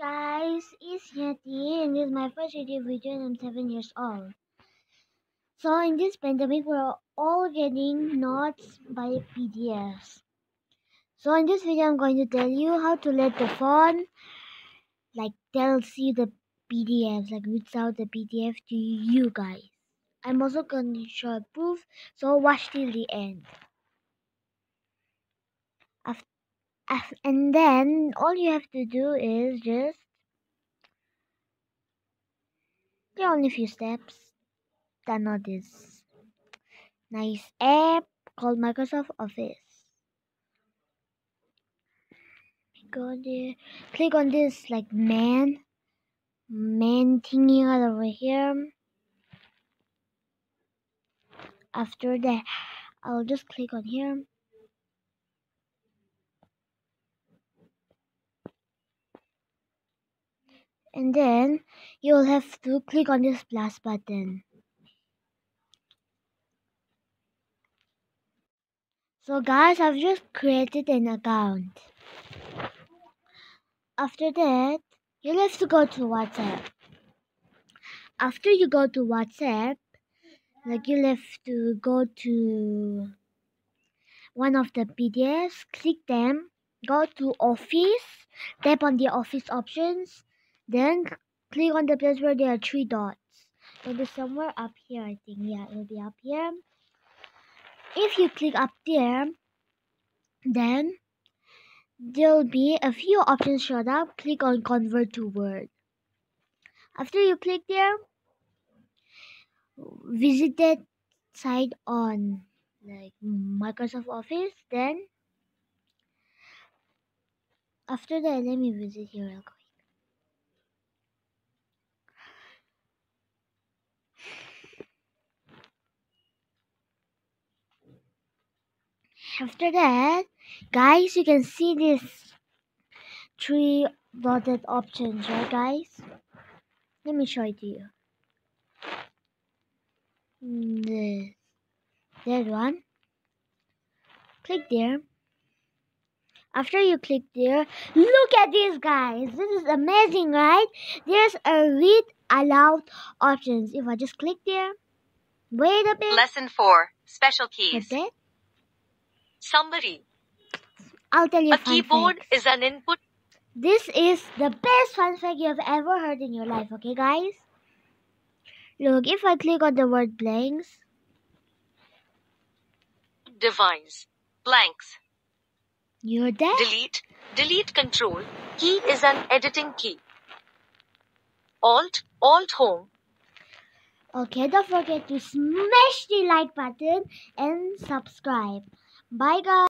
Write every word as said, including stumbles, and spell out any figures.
Guys, it's Yeti and this is my first YouTube video and I'm seven years old. So in this pandemic we're all getting notes by P D Fs. So in this video I'm going to tell you how to let the phone like tells you the P D Fs, like reads out the P D F to you guys. I'm also going to show a proof, so watch till the end. After And then all you have to do is just there are only a few steps. Download this nice app called Microsoft Office. Go there, click on this like man, man thingy right over here. After that, I'll just click on here. And then you'll have to click on this plus button. So guys, I've just created an account. After that, you'll have to go to WhatsApp. After you go to WhatsApp, like you'll have to go to one of the P D Fs, click them, go to Office, tap on the Office options. Then click on the place where there are three dots. It is somewhere up here, I think. Yeah, it'll be up here. If you click up there, then there'll be a few options showed up. Click on Convert to Word. After you click there, visit that site on like Microsoft Office. Then after that, let me visit here real quick. After that, guys, you can see this three dotted options, right guys? Let me show it to you. This, that one. Click there. After you click there, look at this, guys. This is amazing, right? There's a read aloud options. If I just click there, wait a bit. Lesson four, special keys. That's it. Summary. I'll tell you a fun keyboard facts. Is an input. This is the best fun fact you have ever heard in your life, okay guys? Look, if I click on the word blanks. Device. Blanks. You're there. Delete. Delete control. Key is an editing key. Alt. Alt home. Okay, don't forget to smash the like button and subscribe. Bye guys.